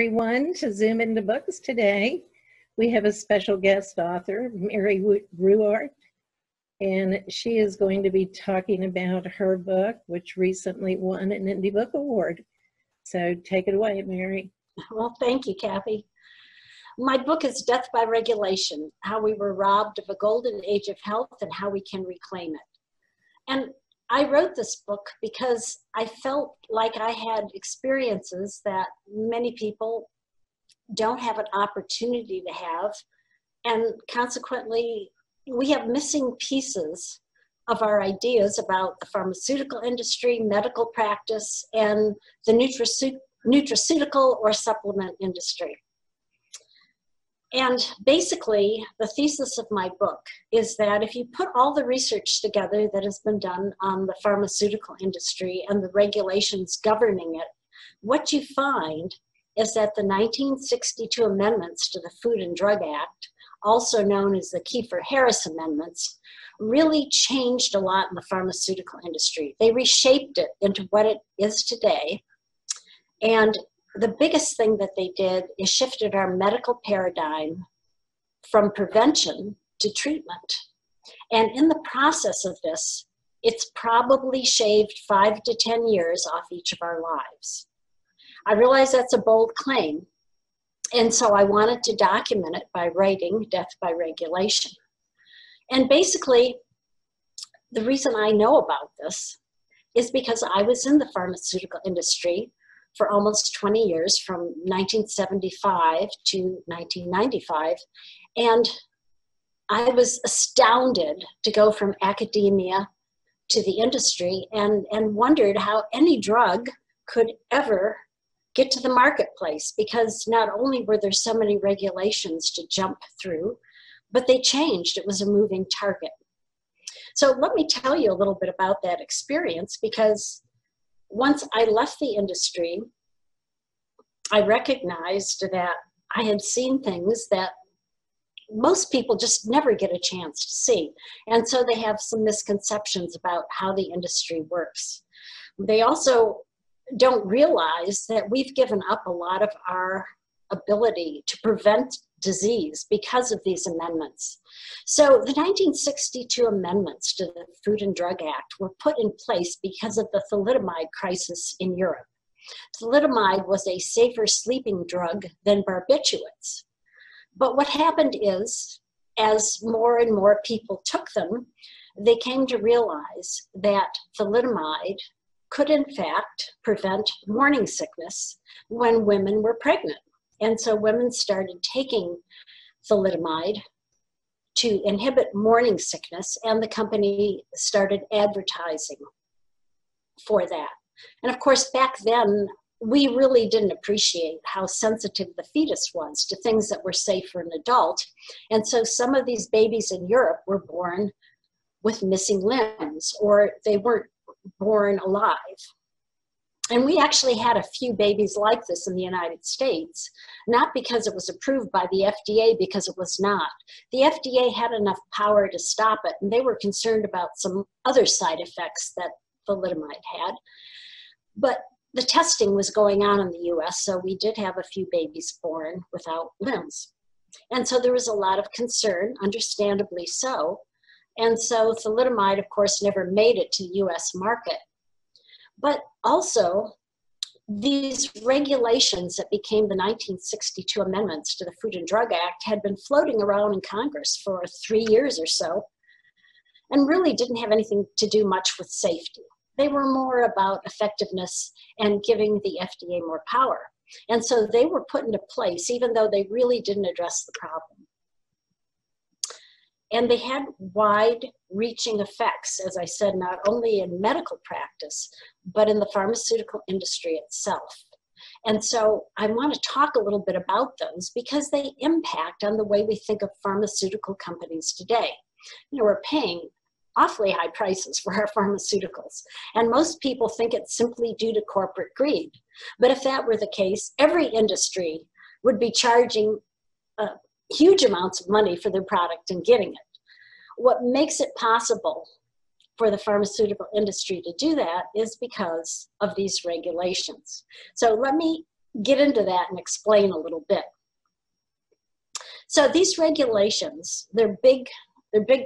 Everyone to Zoom into Books today. We have a special guest author, Mary Ruwart, and she is going to be talking about her book, which recently won an Indie Book Award. So take it away, Mary. Well, thank you, Kathy. My book is Death by Regulation, How We Were Robbed of a Golden Age of Health and How We Can Reclaim It. And I wrote this book because I felt like I had experiences that many people don't have an opportunity to have, and consequently we have missing pieces of our ideas about the pharmaceutical industry, medical practice, and the nutraceutical or supplement industry. And basically, the thesis of my book is that if you put all the research together that has been done on the pharmaceutical industry and the regulations governing it, what you find is that the 1962 amendments to the Food and Drug Act, also known as the Kefauver-Harris amendments, really changed a lot in the pharmaceutical industry. They reshaped it into what it is today. And the biggest thing that they did is shifted our medical paradigm from prevention to treatment. And in the process of this, it's probably shaved 5 to 10 years off each of our lives. I realize that's a bold claim, and so I wanted to document it by writing Death by Regulation. And basically, the reason I know about this is because I was in the pharmaceutical industry for almost 20 years, from 1975 to 1995. And I was astounded to go from academia to the industry, and wondered how any drug could ever get to the marketplace, because not only were there so many regulations to jump through, but they changed. It was a moving target. So let me tell you a little bit about that experience, because once I left the industry, I recognized that I had seen things that most people just never get a chance to see. And so they have some misconceptions about how the industry works. They also don't realize that we've given up a lot of our ability to prevent disease because of these amendments. So the 1962 amendments to the Food and Drug Act were put in place because of the thalidomide crisis in Europe. Thalidomide was a safer sleeping drug than barbiturates. But what happened is, as more and more people took them, they came to realize that thalidomide could in fact prevent morning sickness when women were pregnant. And so women started taking thalidomide to inhibit morning sickness, and the company started advertising for that. And of course, back then, we really didn't appreciate how sensitive the fetus was to things that were safe for an adult. And so some of these babies in Europe were born with missing limbs, or they weren't born alive. And we actually had a few babies like this in the United States, not because it was approved by the FDA, because it was not. The FDA had enough power to stop it, and they were concerned about some other side effects that thalidomide had. But the testing was going on in the US, so we did have a few babies born without limbs. And so there was a lot of concern, understandably so. And so thalidomide, of course, never made it to the US market. But also, these regulations that became the 1962 amendments to the Food and Drug Act had been floating around in Congress for 3 years or so, and really didn't have anything to do much with safety. They were more about effectiveness and giving the FDA more power. And so they were put into place, even though they really didn't address the problem. And they had wide-reaching effects, as I said, not only in medical practice, but in the pharmaceutical industry itself. And so I want to talk a little bit about those, because they impact on the way we think of pharmaceutical companies today. You know, we're paying awfully high prices for our pharmaceuticals, and most people think it's simply due to corporate greed. But if that were the case, every industry would be charging huge amounts of money for their product and getting it. What makes it possible for the pharmaceutical industry to do that is because of these regulations. So let me get into that and explain a little bit. So these regulations, their big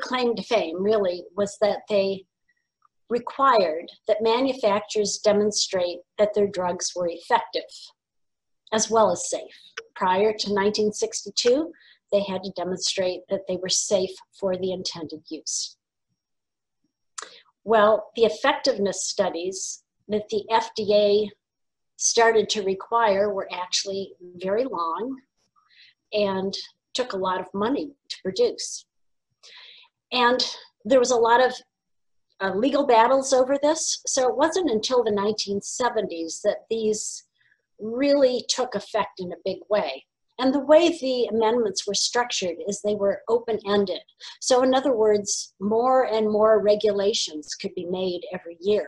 claim to fame really was that they required that manufacturers demonstrate that their drugs were effective as well as safe. Prior to 1962, they had to demonstrate that they were safe for the intended use. Well, the effectiveness studies that the FDA started to require were actually very long and took a lot of money to produce. And there was a lot of legal battles over this, so it wasn't until the 1970s that these really took effect in a big way. And the way the amendments were structured is they were open-ended. So in other words, more and more regulations could be made every year.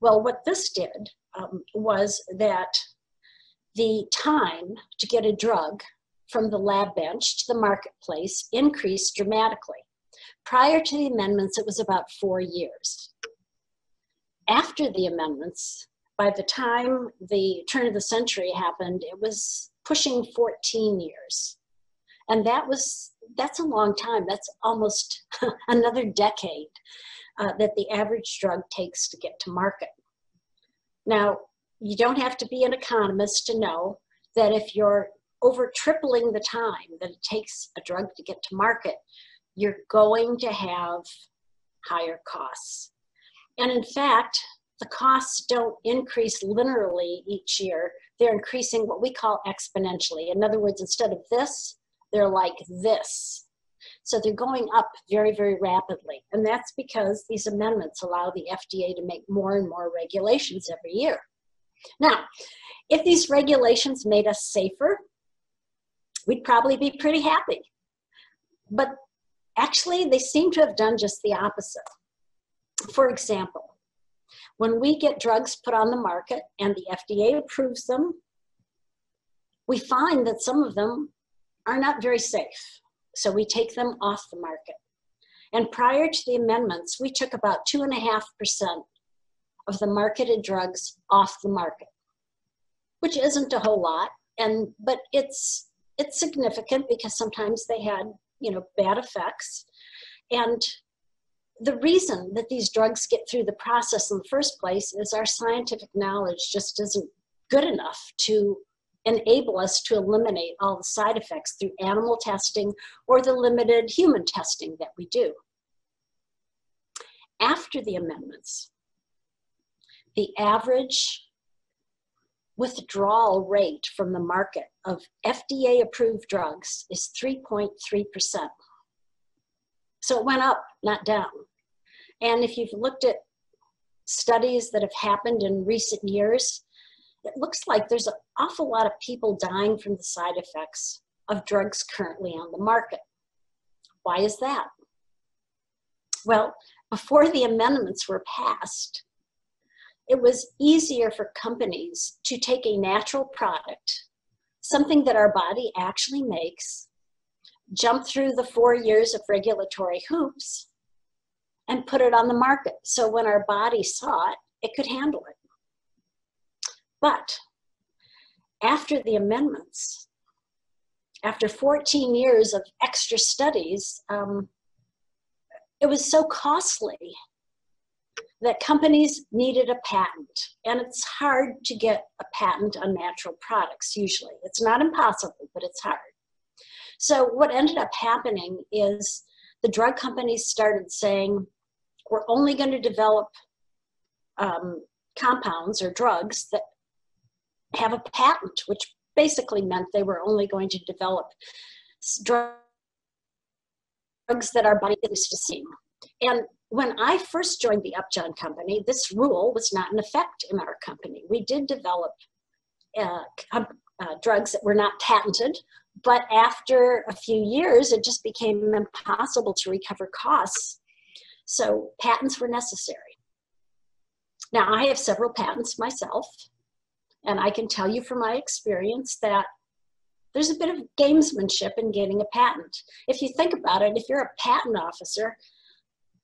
Well, what this did was that the time to get a drug from the lab bench to the marketplace increased dramatically. Prior to the amendments, it was about 4 years. After the amendments, by the time the turn of the century happened, it was pushing 14 years. And that's a long time. That's almost another decade that the average drug takes to get to market. Now, you don't have to be an economist to know that if you're over tripling the time that it takes a drug to get to market, you're going to have higher costs. And in fact, the costs don't increase linearly each year. They're increasing what we call exponentially. In other words, instead of this, they're like this. So they're going up very, very rapidly. And that's because these amendments allow the FDA to make more and more regulations every year. Now, if these regulations made us safer, we'd probably be pretty happy. But actually, they seem to have done just the opposite. For example, when we get drugs put on the market and the FDA approves them, we find that some of them are not very safe, so we take them off the market. And prior to the amendments, we took about 2.5% of the marketed drugs off the market, which isn't a whole lot, but it's significant because sometimes they had, you know, bad effects. And the reason that these drugs get through the process in the first place is our scientific knowledge just isn't good enough to enable us to eliminate all the side effects through animal testing or the limited human testing that we do. After the amendments, the average withdrawal rate from the market of FDA-approved drugs is 3.3%. So it went up, not down. And if you've looked at studies that have happened in recent years, it looks like there's an awful lot of people dying from the side effects of drugs currently on the market. Why is that? Well, before the amendments were passed, it was easier for companies to take a natural product, something that our body actually makes, jump through the 4 years of regulatory hoops, and put it on the market. So when our body saw it, it could handle it. But after the amendments, after 14 years of extra studies, it was so costly that companies needed a patent, and it's hard to get a patent on natural products usually. It's not impossible, but it's hard. So what ended up happening is the drug companies started saying, we're only going to develop compounds or drugs that have a patent, which basically meant they were only going to develop drugs that our body is to see. And when I first joined the Upjohn company, this rule was not in effect in our company. We did develop drugs that were not patented, but after a few years, it just became impossible to recover costs. So patents were necessary. Now, I have several patents myself, and I can tell you from my experience that there's a bit of gamesmanship in getting a patent. If you think about it, if you're a patent officer,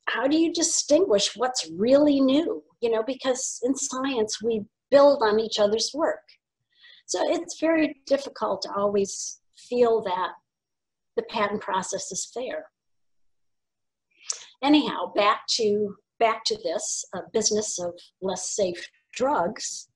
how do you distinguish what's really new? You know, because in science, we build on each other's work. So it's very difficult to always feel that the patent process is fair. Anyhow, back to this business of less safe drugs.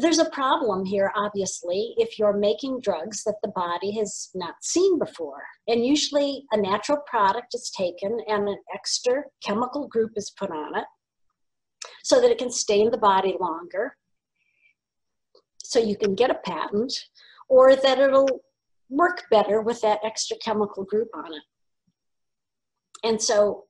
There's a problem here, obviously, if you're making drugs that the body has not seen before. And usually a natural product is taken and an extra chemical group is put on it so that it can stay in the body longer, so you can get a patent, or that it'll work better with that extra chemical group on it. And so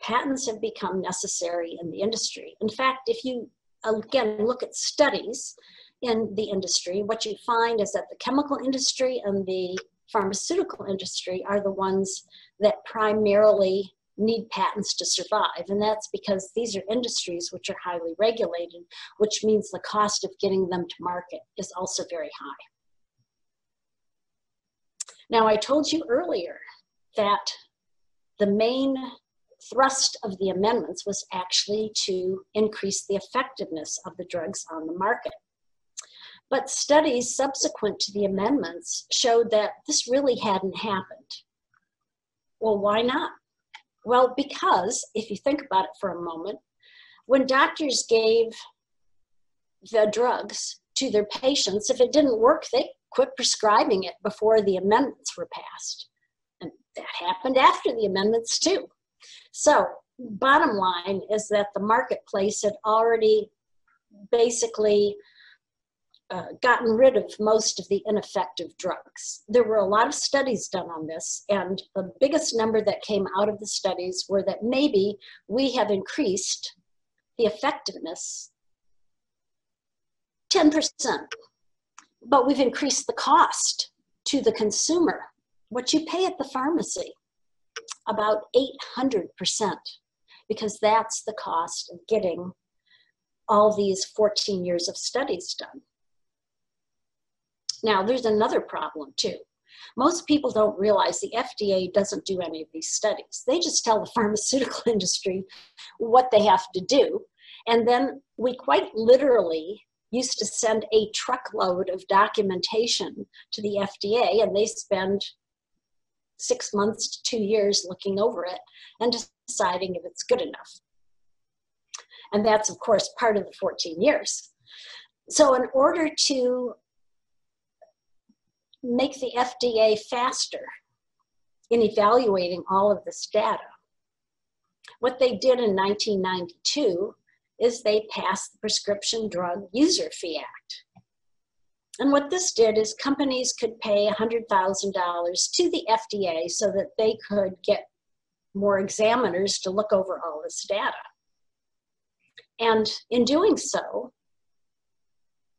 patents have become necessary in the industry. In fact, if you again look at studies in the industry, what you find is that the chemical industry and the pharmaceutical industry are the ones that primarily need patents to survive. And that's because these are industries which are highly regulated, which means the cost of getting them to market is also very high. Now, I told you earlier that the main thrust of the amendments was actually to increase the effectiveness of the drugs on the market. But studies subsequent to the amendments showed that this really hadn't happened. Well, why not? Well, because if you think about it for a moment, when doctors gave the drugs to their patients, if it didn't work, they quit prescribing it before the amendments were passed. And that happened after the amendments too. So bottom line is that the marketplace had already basically gotten rid of most of the ineffective drugs. There were a lot of studies done on this, and the biggest number that came out of the studies were that maybe we have increased the effectiveness 10%, but we've increased the cost to the consumer, what you pay at the pharmacy, about 800%, because that's the cost of getting all these 14 years of studies done. Now, there's another problem too. Most people don't realize the FDA doesn't do any of these studies. They just tell the pharmaceutical industry what they have to do. And then we quite literally used to send a truckload of documentation to the FDA, and they spend 6 months to 2 years looking over it and deciding if it's good enough. And that's, of course, part of the 14 years. So in order to make the FDA faster in evaluating all of this data, what they did in 1992 is they passed the Prescription Drug User Fee Act. And what this did is companies could pay $100,000 to the FDA so that they could get more examiners to look over all this data. And in doing so,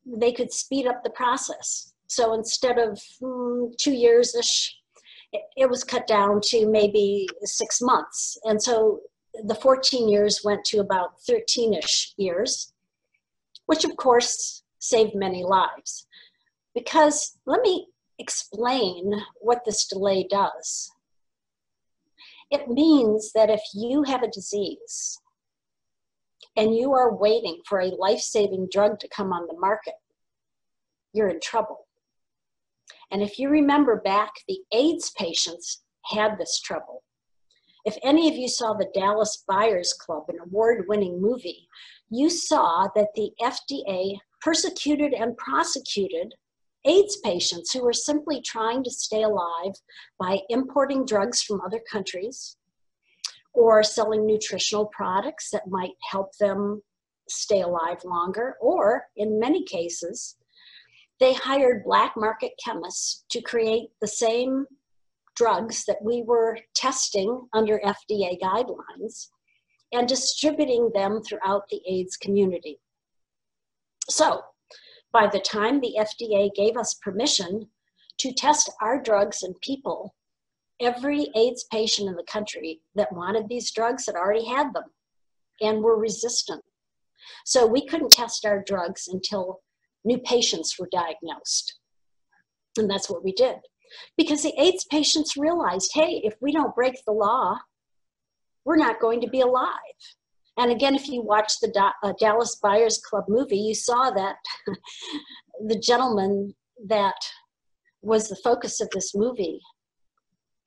they could speed up the process. So instead of 2 years-ish, it was cut down to maybe 6 months. And so the 14 years went to about 13-ish years, which of course saved many lives. Because let me explain what this delay does. It means that if you have a disease and you are waiting for a life-saving drug to come on the market, you're in trouble. And if you remember back, the AIDS patients had this trouble. If any of you saw the Dallas Buyers Club, an award-winning movie, you saw that the FDA persecuted and prosecuted AIDS patients who were simply trying to stay alive by importing drugs from other countries or selling nutritional products that might help them stay alive longer, or in many cases, they hired black market chemists to create the same drugs that we were testing under FDA guidelines and distributing them throughout the AIDS community. So by the time the FDA gave us permission to test our drugs in people, every AIDS patient in the country that wanted these drugs had already had them and were resistant. So we couldn't test our drugs until new patients were diagnosed. And that's what we did. Because the AIDS patients realized, hey, if we don't break the law, we're not going to be alive. And again, if you watched the Dallas Buyers Club movie, you saw that the gentleman that was the focus of this movie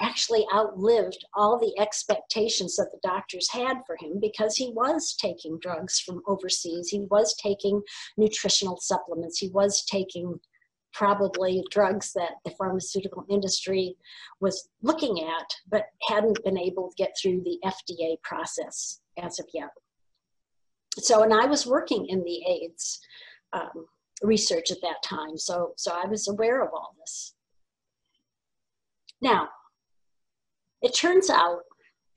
actually outlived all the expectations that the doctors had for him, because he was taking drugs from overseas. He was taking nutritional supplements. He was taking probably drugs that the pharmaceutical industry was looking at, but hadn't been able to get through the FDA process as of yet. So, and I was working in the AIDS research at that time, so I was aware of all this. Now, it turns out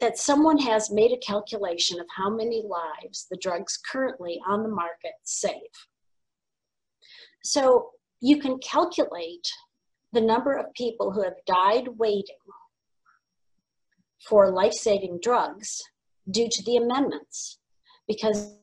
that someone has made a calculation of how many lives the drugs currently on the market save. So you can calculate the number of people who have died waiting for life-saving drugs due to the amendments, because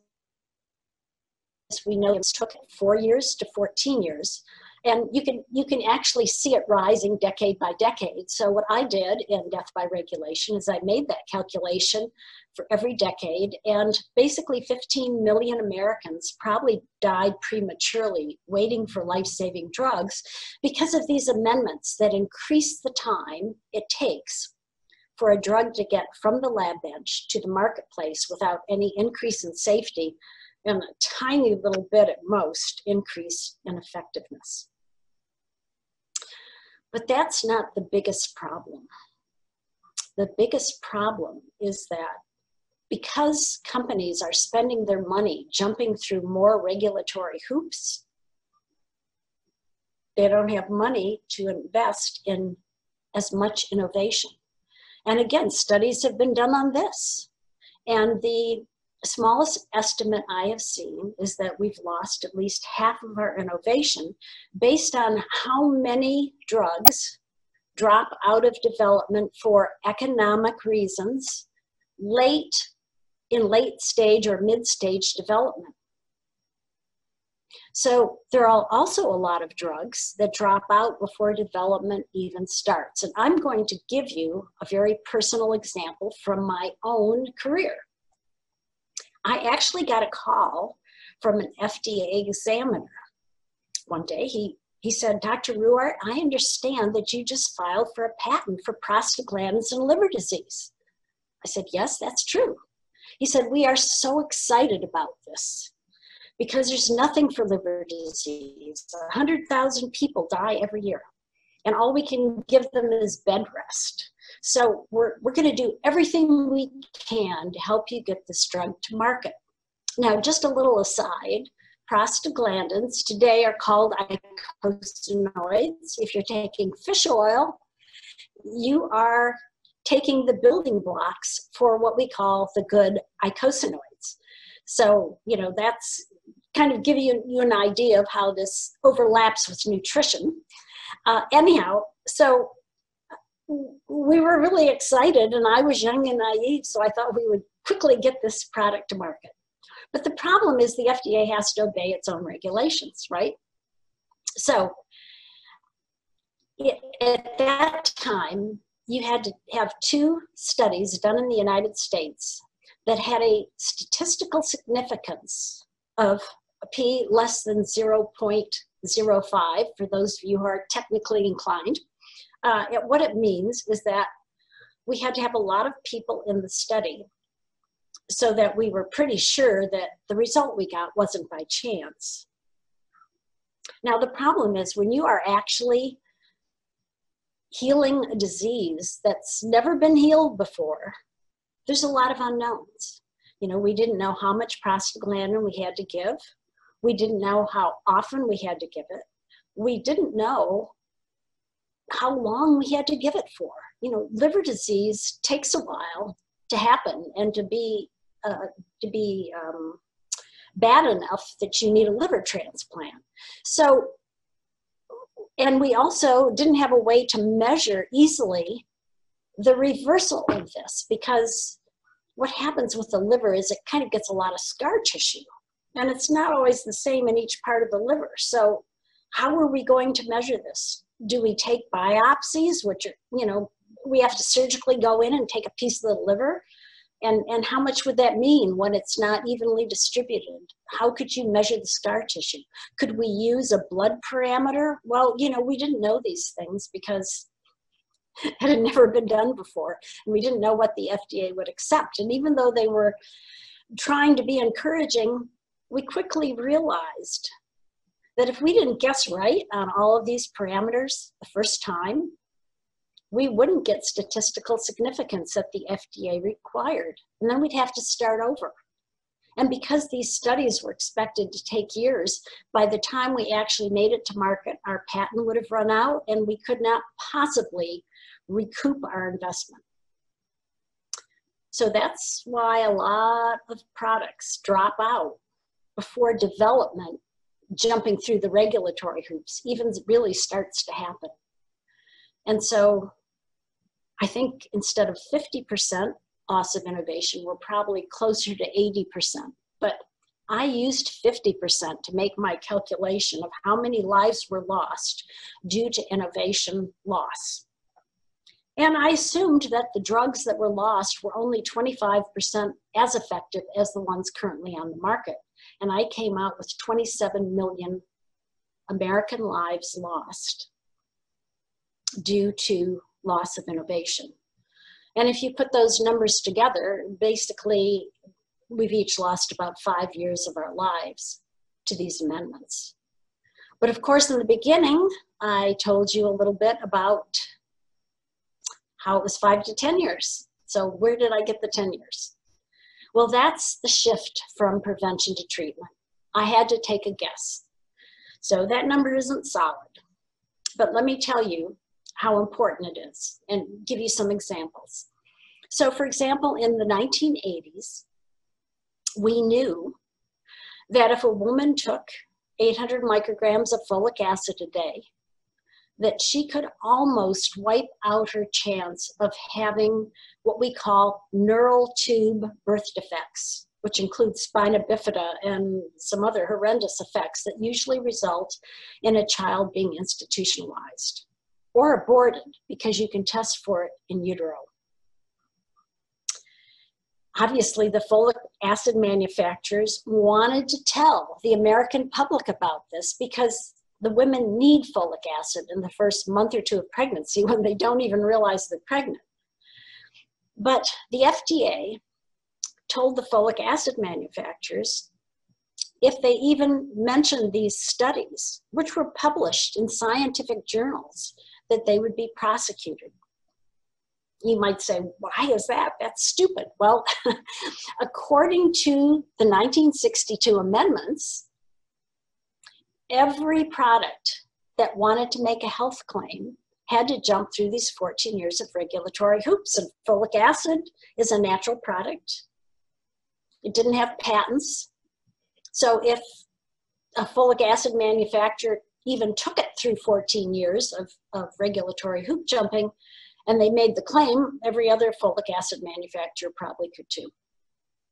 we know it took 4 years to 14 years. And you can actually see it rising decade by decade. So what I did in Death by Regulation is I made that calculation for every decade, and basically 15 million Americans probably died prematurely waiting for life-saving drugs because of these amendments that increase the time it takes for a drug to get from the lab bench to the marketplace without any increase in safety and a tiny little bit at most increase in effectiveness. But that's not the biggest problem. The biggest problem is that because companies are spending their money jumping through more regulatory hoops, they don't have money to invest in as much innovation. And again, studies have been done on this. And the smallest estimate I have seen is that we've lost at least half of our innovation based on how many drugs drop out of development for economic reasons in late stage or mid-stage development. So there are also a lot of drugs that drop out before development even starts. And I'm going to give you a very personal example from my own career. I actually got a call from an FDA examiner one day. He said, "Dr. Ruwart, I understand that you just filed for a patent for prostaglandins and liver disease." I said, "Yes, that's true." He said, "We are so excited about this because there's nothing for liver disease. 100,000 people die every year, and all we can give them is bed rest. So we're going to do everything we can to help you get this drug to market." Now, just a little aside, prostaglandins today are called eicosanoids. If you're taking fish oil, you are taking the building blocks for what we call the good eicosanoids. So, you know, that's kind of giving you an idea of how this overlaps with nutrition. Anyhow, so we were really excited, and I was young and naive, so I thought we would quickly get this product to market. But the problem is the FDA has to obey its own regulations, right? So at that time, you had to have 2 studies done in the United States that had a statistical significance of a p less than 0.05, for those of you who are technically inclined. What it means is that we had to have a lot of people in the study so that we were pretty sure that the result we got wasn't by chance. Now, the problem is when you are actually healing a disease that's never been healed before, there's a lot of unknowns. You know, we didn't know how much prostaglandin we had to give. We didn't know how often we had to give it. We didn't know how long we had to give it for. You know, liver disease takes a while to happen and to be bad enough that you need a liver transplant. So, and we also didn't have a way to measure easily the reversal of this, because what happens with the liver is it kind of gets a lot of scar tissue, and it's not always the same in each part of the liver. So how are we going to measure this? Do we take biopsies, which are, you know, we have to surgically go in and take a piece of the liver And how much would that mean when it's not evenly distributed? How could you measure the scar tissue? Could we use a blood parameter? Well, you know, we didn't know these things because it had never been done before. And we didn't know what the FDA would accept. And even though they were trying to be encouraging, we quickly realized that if we didn't guess right on all of these parameters the first time, we wouldn't get statistical significance that the FDA required. And then we'd have to start over. And because these studies were expected to take years, by the time we actually made it to market, our patent would have run out and we could not possibly recoup our investment. So that's why a lot of products drop out before development, jumping through the regulatory hoops, even really starts to happen. And so I think instead of 50% loss of innovation, we're probably closer to 80%. But I used 50% to make my calculation of how many lives were lost due to innovation loss. And I assumed that the drugs that were lost were only 25% as effective as the ones currently on the market. And I came out with 27 million American lives lost due to loss of innovation. And if you put those numbers together, basically we've each lost about 5 years of our lives to these amendments. But of course, in the beginning, I told you a little bit about how it was 5 to 10 years. So where did I get the 10 years? Well, that's the shift from prevention to treatment. I had to take a guess. So that number isn't solid, but let me tell you how important it is and give you some examples. So for example, in the 1980s, we knew that if a woman took 800 micrograms of folic acid a day, that she could almost wipe out her chance of having what we call neural tube birth defects, which includes spina bifida and some other horrendous effects that usually result in a child being institutionalized or aborted because you can test for it in utero. Obviously, the folic acid manufacturers wanted to tell the American public about this because the women need folic acid in the first month or two of pregnancy when they don't even realize they're pregnant. But the FDA told the folic acid manufacturers if they even mentioned these studies, which were published in scientific journals, that they would be prosecuted. You might say, why is that? That's stupid. Well, according to the 1962 amendments, every product that wanted to make a health claim had to jump through these 14 years of regulatory hoops. And folic acid is a natural product. It didn't have patents. So if a folic acid manufacturer even took it through 14 years of regulatory hoop jumping, and they made the claim, every other folic acid manufacturer probably could too.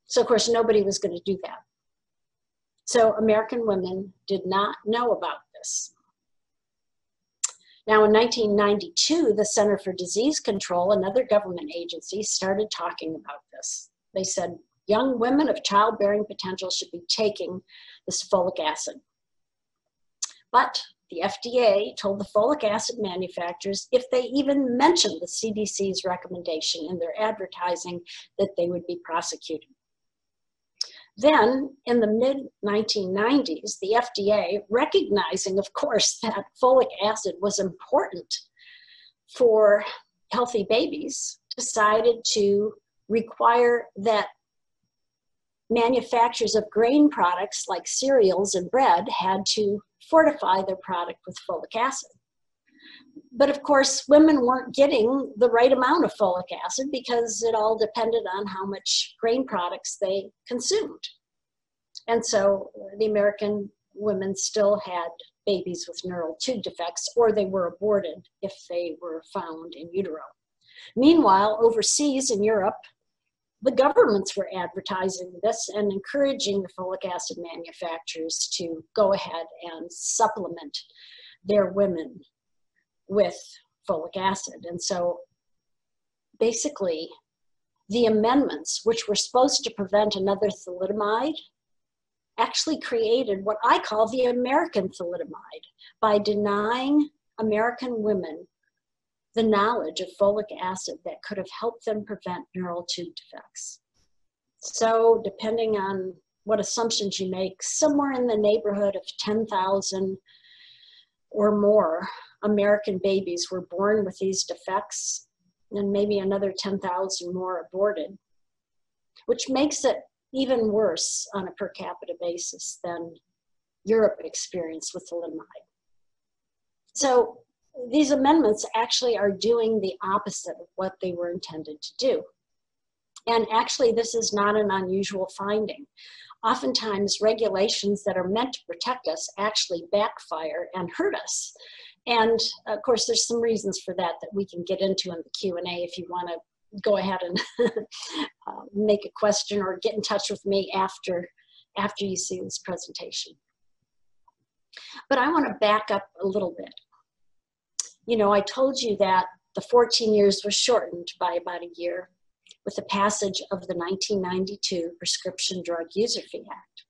So of course, nobody was going to do that. So American women did not know about this. Now in 1992, the Center for Disease Control, another government agency, started talking about this. They said, young women of childbearing potential should be taking this folic acid. But the FDA told the folic acid manufacturers if they even mentioned the CDC's recommendation in their advertising that they would be prosecuted. Then in the mid-1990s, the FDA, recognizing of course that folic acid was important for healthy babies, decided to require that manufacturers of grain products like cereals and bread had to fortify their product with folic acid. But of course, women weren't getting the right amount of folic acid because it all depended on how much grain products they consumed. And so the American women still had babies with neural tube defects, or they were aborted if they were found in utero. Meanwhile, overseas in Europe, the governments were advertising this and encouraging the folic acid manufacturers to go ahead and supplement their women with folic acid. And so basically the amendments, which were supposed to prevent another thalidomide, actually created what I call the American thalidomide by denying American women the knowledge of folic acid that could have helped them prevent neural tube defects. So depending on what assumptions you make, somewhere in the neighborhood of 10,000 or more American babies were born with these defects, and maybe another 10,000 more aborted, which makes it even worse on a per capita basis than Europe experienced with thalidomide. So these amendments actually are doing the opposite of what they were intended to do. And actually, this is not an unusual finding. Oftentimes, regulations that are meant to protect us actually backfire and hurt us. And of course, there's some reasons for that that we can get into in the Q&A if you want to go ahead and make a question or get in touch with me after you see this presentation. But I want to back up a little bit. You know, I told you that the 14 years was shortened by about a year with the passage of the 1992 Prescription Drug User Fee Act.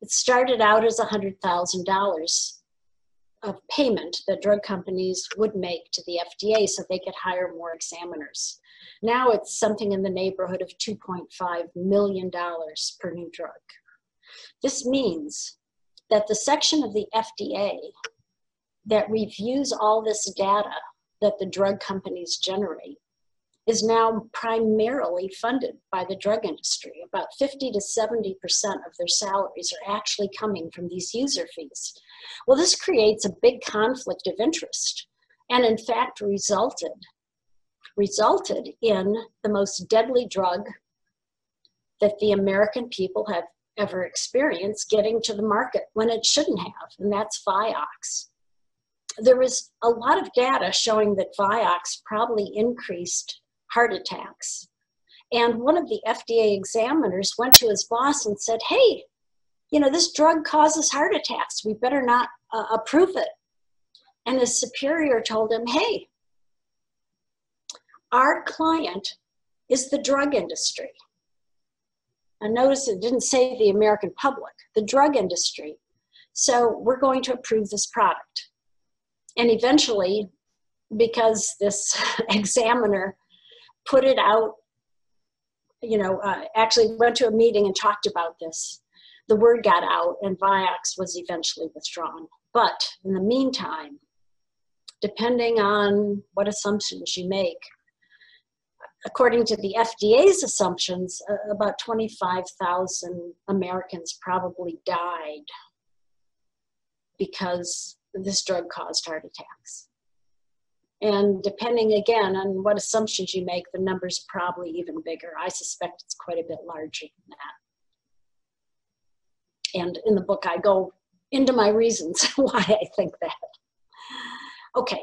It started out as $100,000 of payment that drug companies would make to the FDA so they could hire more examiners. Now it's something in the neighborhood of $2.5 million per new drug. This means that the section of the FDA that reviews all this data that the drug companies generate is now primarily funded by the drug industry. About 50 to 70% of their salaries are actually coming from these user fees. Well, this creates a big conflict of interest and in fact resulted in the most deadly drug that the American people have ever experienced getting to the market when it shouldn't have, and that's Vioxx. There was a lot of data showing that Vioxx probably increased heart attacks. And one of the FDA examiners went to his boss and said, hey, you know, this drug causes heart attacks. We better not approve it. And his superior told him, hey, our client is the drug industry. And notice it didn't say the American public, the drug industry. So we're going to approve this product. And eventually, because this examiner put it out, you know, actually went to a meeting and talked about this, the word got out and Vioxx was eventually withdrawn. But in the meantime, depending on what assumptions you make, according to the FDA's assumptions, about 25,000 Americans probably died because this drug caused heart attacks. And depending again on what assumptions you make, the number's probably even bigger. I suspect it's quite a bit larger than that. And in the book, I go into my reasons why I think that. Okay,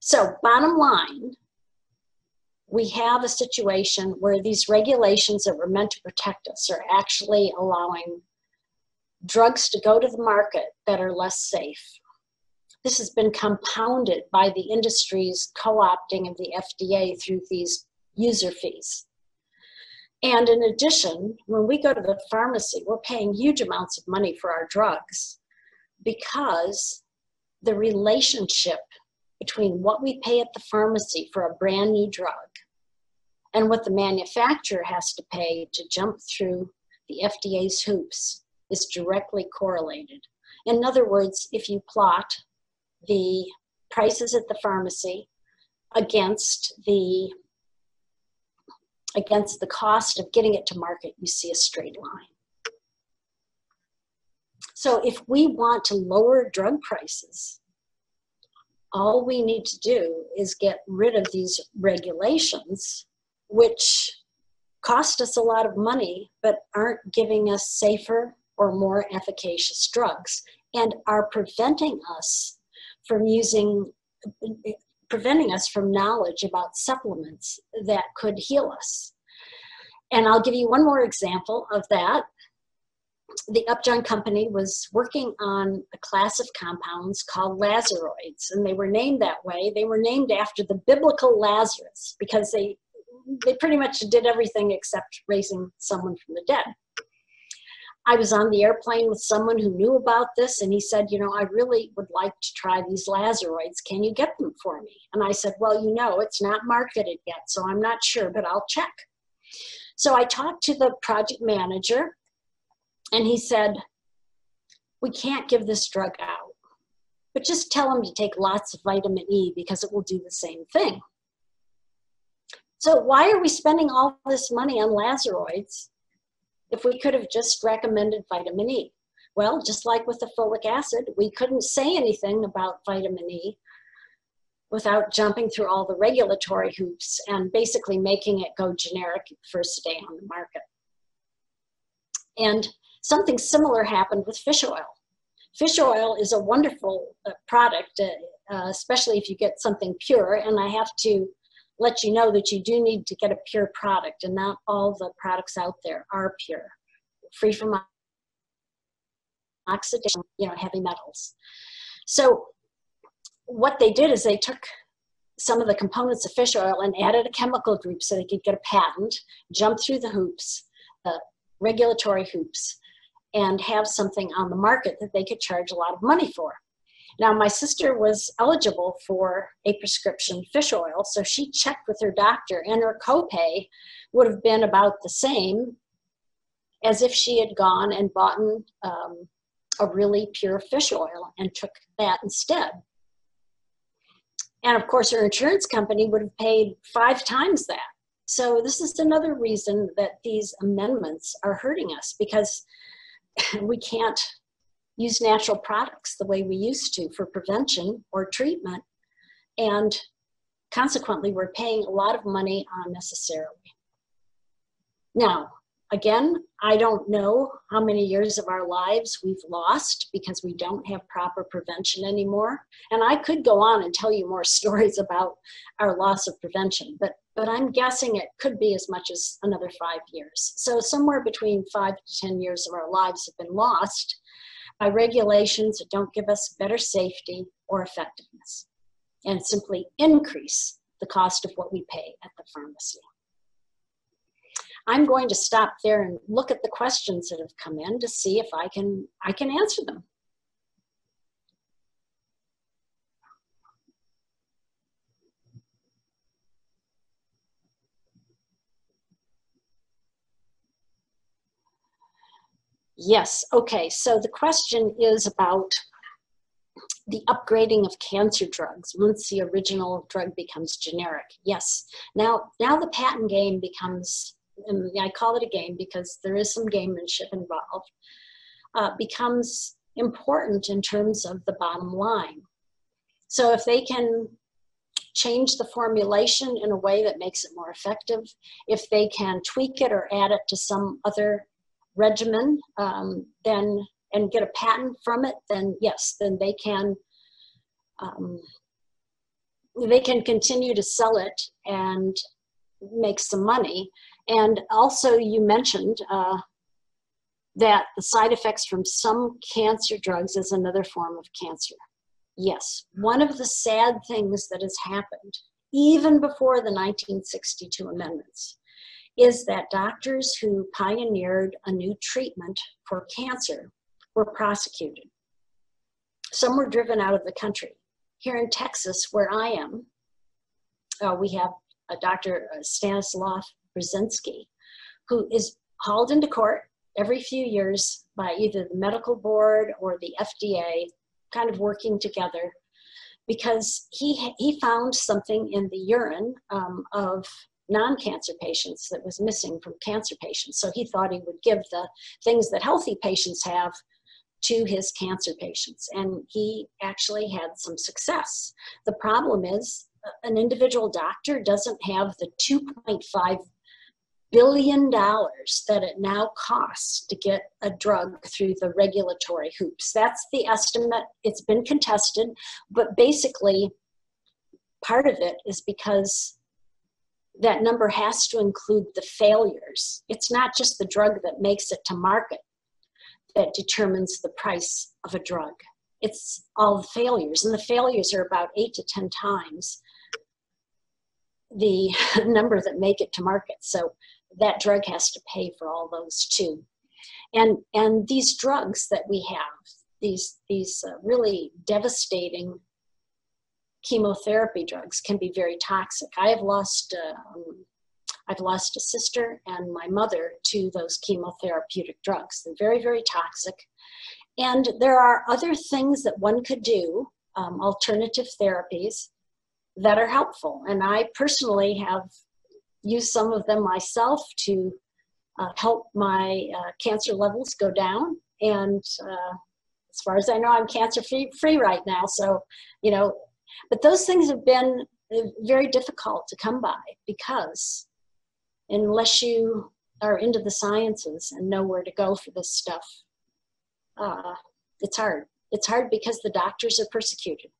so bottom line, we have a situation where these regulations that were meant to protect us are actually allowing drugs to go to the market that are less safe. This has been compounded by the industry's co-opting of the FDA through these user fees. And in addition, when we go to the pharmacy, we're paying huge amounts of money for our drugs because the relationship between what we pay at the pharmacy for a brand new drug and what the manufacturer has to pay to jump through the FDA's hoops is directly correlated. In other words, if you plot the prices at the pharmacy against the cost of getting it to market, you see a straight line. So if we want to lower drug prices, all we need to do is get rid of these regulations, which cost us a lot of money, but aren't giving us safer or more efficacious drugs and are preventing us from knowledge about supplements that could heal us. And I'll give you one more example of that. The Upjohn company was working on a class of compounds called Lazaroids, and they were named that way. They were named after the biblical Lazarus because they they pretty much did everything except raising someone from the dead. I was on the airplane with someone who knew about this, and he said, you know, I really would like to try these Lazaroids. Can you get them for me? And I said, well, you know, it's not marketed yet, so I'm not sure, but I'll check. So I talked to the project manager, and he said, we can't give this drug out, but just tell them to take lots of vitamin E because it will do the same thing. So why are we spending all this money on Lazaroids if we could have just recommended vitamin E? Well, just like with the folic acid, we couldn't say anything about vitamin E without jumping through all the regulatory hoops and basically making it go generic the first day on the market. And something similar happened with fish oil. Fish oil is a wonderful product, especially if you get something pure, and I have to let you know that you do need to get a pure product, and not all the products out there are pure, free from oxidation, you know, heavy metals. So what they did is they took some of the components of fish oil and added a chemical group so they could get a patent, jump through the hoops, the regulatory hoops, and have something on the market that they could charge a lot of money for. Now, my sister was eligible for a prescription fish oil, so she checked with her doctor, and her copay would have been about the same as if she had gone and bought a really pure fish oil and took that instead. And of course, her insurance company would have paid 5 times that. So this is another reason that these amendments are hurting us, because we can't use natural products the way we used to for prevention or treatment, and consequently we're paying a lot of money unnecessarily. Now, again, I don't know how many years of our lives we've lost because we don't have proper prevention anymore, and I could go on and tell you more stories about our loss of prevention, but I'm guessing it could be as much as another 5 years. So somewhere between 5 to 10 years of our lives have been lost by regulations that don't give us better safety or effectiveness, and simply increase the cost of what we pay at the pharmacy. I'm going to stop there and look at the questions that have come in to see if I can answer them. Yes, okay, so the question is about the upgrading of cancer drugs once the original drug becomes generic. Yes, now the patent game becomes, and I call it a game because there is some gamemanship involved, becomes important in terms of the bottom line. So if they can change the formulation in a way that makes it more effective, if they can tweak it or add it to some other regimen, then, and get a patent from it, then yes, then they can continue to sell it and make some money. And also, you mentioned that the side effects from some cancer drugs is another form of cancer. Yes, one of the sad things that has happened, even before the 1962 amendments, is that doctors who pioneered a new treatment for cancer were prosecuted. Some were driven out of the country. Here in Texas, where I am, we have a Dr. Stanislav Brzezinski, who is hauled into court every few years by either the medical board or the FDA, kind of working together, because he found something in the urine of non-cancer patients that was missing from cancer patients. So he thought he would give the things that healthy patients have to his cancer patients. And he actually had some success. The problem is an individual doctor doesn't have the $2.5 billion that it now costs to get a drug through the regulatory hoops. That's the estimate. It's been contested, but basically part of it is because that number has to include the failures. It's not just the drug that makes it to market that determines the price of a drug. It's all the failures, and the failures are about 8 to 10 times the number that make it to market. So that drug has to pay for all those too. And these drugs that we have, these really devastating chemotherapy drugs, can be very toxic. I've lost a sister and my mother to those chemotherapeutic drugs. They're very, very toxic. And there are other things that one could do, alternative therapies, that are helpful. And I personally have used some of them myself to help my cancer levels go down. And as far as I know, I'm cancer-free right now. So, you know, but those things have been very difficult to come by, because unless you are into the sciences and know where to go for this stuff, it's hard. It's hard because the doctors are persecuted.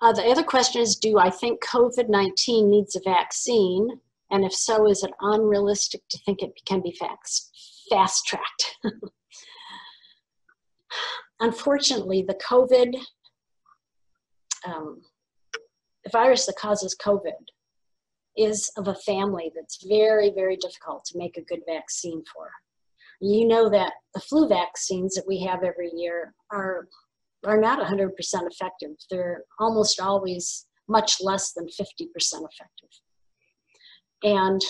The other question is, do I think COVID-19 needs a vaccine? And if so, is it unrealistic to think it can be fast-tracked? Unfortunately, the COVID, the virus that causes COVID is of a family that's very, very difficult to make a good vaccine for. You know that the flu vaccines that we have every year are not 100% effective. They're almost always much less than 50% effective. And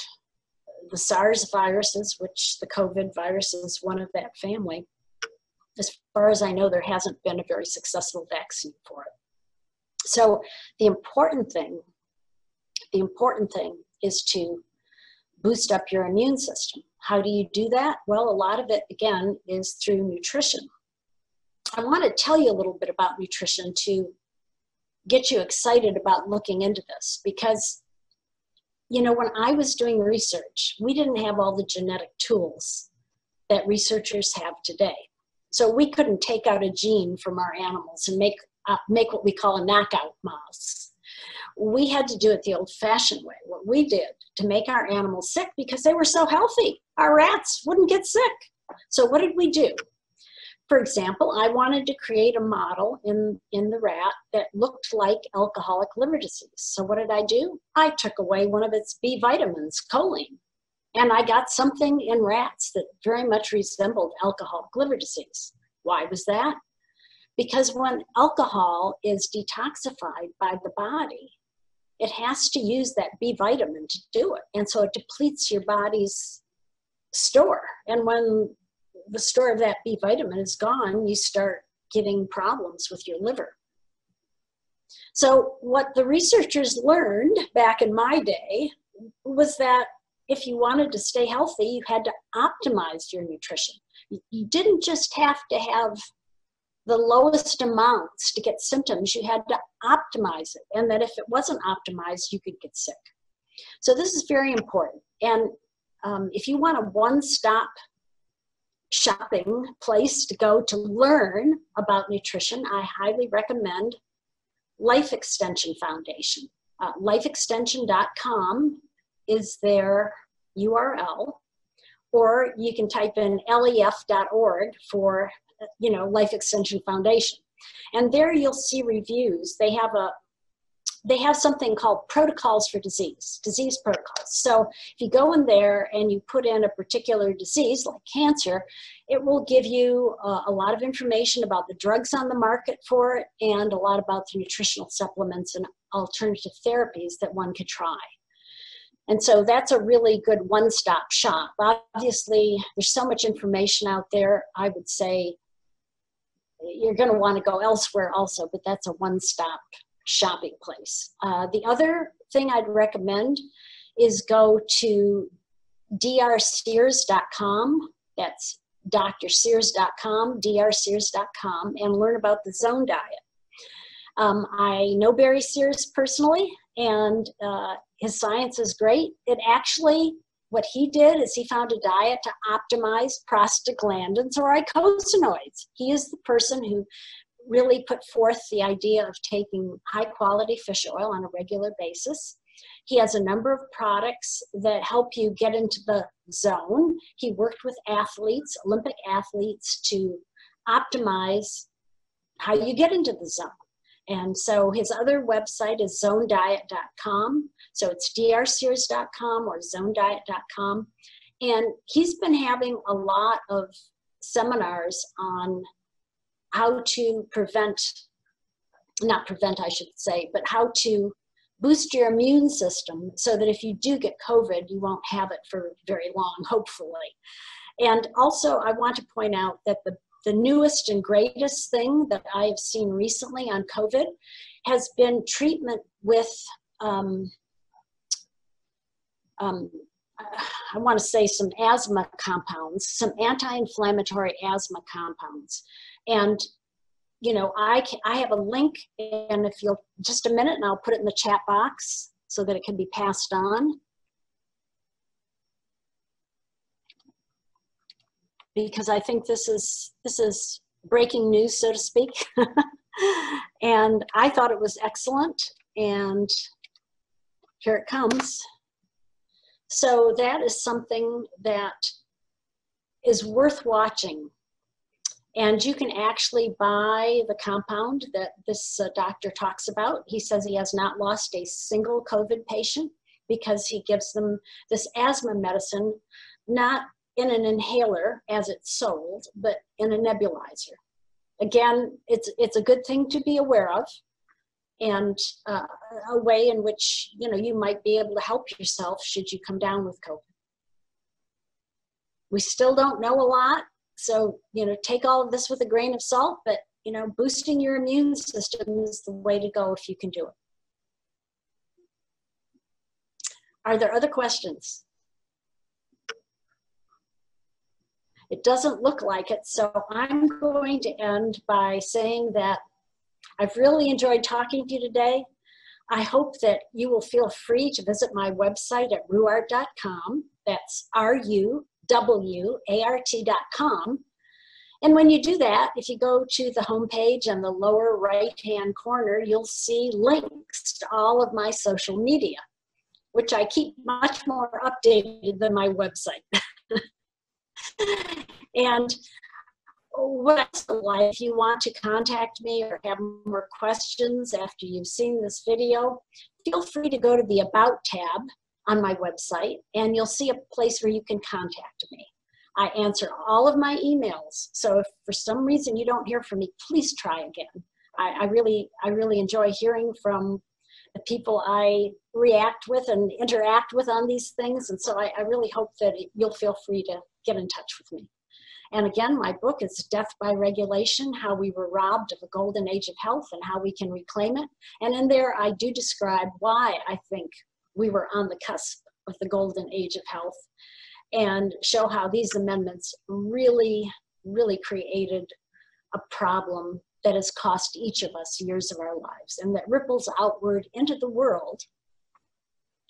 the SARS viruses, which the COVID virus is one of that family, as far as I know, there hasn't been a very successful vaccine for it. So the important thing is to boost up your immune system. How do you do that? Well, a lot of it, again, is through nutrition. I want to tell you a little bit about nutrition to get you excited about looking into this, because, you know, when I was doing research, we didn't have all the genetic tools that researchers have today. So we couldn't take out a gene from our animals and make what we call a knockout mouse. We had to do it the old-fashioned way. What we did to make our animals sick, because they were so healthy, our rats wouldn't get sick. So what did we do? For example, I wanted to create a model in the rat that looked like alcoholic liver disease. So what did I do? I took away one of its B vitamins, choline, and I got something in rats that very much resembled alcoholic liver disease. Why was that? Because when alcohol is detoxified by the body, it has to use that B vitamin to do it. And so it depletes your body's store. And when the store of that B vitamin is gone, you start getting problems with your liver. So what the researchers learned back in my day was that if you wanted to stay healthy, you had to optimize your nutrition. You didn't just have to have the lowest amounts to get symptoms. You had to optimize it, and that if it wasn't optimized, you could get sick. So this is very important. And if you want a one-stop shopping place to go to learn about nutrition, I highly recommend Life Extension Foundation. Lifeextension.com is their URL, or you can type in lef.org for, you know, Life Extension Foundation. And there you'll see reviews. They have something called protocols for disease protocols. So if you go in there and you put in a particular disease like cancer, it will give you a lot of information about the drugs on the market for it, and a lot about the nutritional supplements and alternative therapies that one could try. And so that's a really good one-stop shop. Obviously, there's so much information out there. I would say you're going to want to go elsewhere also, but that's a one-stop shopping place. The other thing I'd recommend is go to drsears.com. That's drsears.com, drsears.com, and learn about the Zone Diet. I know Barry Sears personally, and his science is great. It actually, what he did is he found a diet to optimize prostaglandins or eicosanoids. He is the person who really put forth the idea of taking high-quality fish oil on a regular basis. He has a number of products that help you get into the zone. He worked with athletes, Olympic athletes, to optimize how you get into the zone. And so his other website is zonediet.com. So it's drsears.com or zonediet.com. And he's been having a lot of seminars on how to prevent, not prevent, I should say, but how to boost your immune system so that if you do get COVID, you won't have it for very long, hopefully. And also, I want to point out that the newest and greatest thing that I have seen recently on COVID has been treatment with, I want to say some asthma compounds, some anti-inflammatory asthma compounds. And, you know, I have a link, and if you'll just a minute, and I'll put it in the chat box so that it can be passed on. Because I think this is breaking news, so to speak. And I thought it was excellent, and here it comes. So that is something that is worth watching. And you can actually buy the compound that this doctor talks about. He says he has not lost a single COVID patient because he gives them this asthma medicine, not in an inhaler as it's sold, but in a nebulizer. Again, it's a good thing to be aware of, and a way in which, you know, you might be able to help yourself should you come down with COVID. We still don't know a lot, so, you know, take all of this with a grain of salt, but, you know, boosting your immune system is the way to go if you can do it. Are there other questions? It doesn't look like it, so I'm going to end by saying that I've really enjoyed talking to you today. I hope that you will feel free to visit my website at ruwart.com. That's ruwart.com. And when you do that, if you go to the homepage in the lower right-hand corner, you'll see links to all of my social media, which I keep much more updated than my website. And if you want to contact me or have more questions after you've seen this video, feel free to go to the About tab on my website, and you'll see a place where you can contact me. I answer all of my emails, so if for some reason you don't hear from me, please try again. I really enjoy hearing from the people I react with and interact with on these things, and so I really hope that you'll feel free to get in touch with me. And again, my book is Death by Regulation, How We Were Robbed of a Golden Age of Health and How We Can Reclaim It. And in there, I do describe why I think we were on the cusp of the golden age of health, and show how these amendments really, really created a problem that has cost each of us years of our lives, and that ripples outward into the world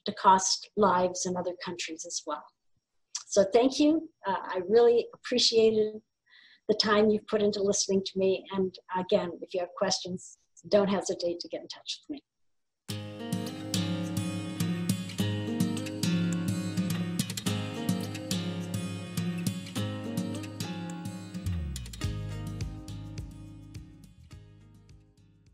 to cost lives in other countries as well. So thank you. I really appreciated the time you've put into listening to me. And again, if you have questions, don't hesitate to get in touch with me.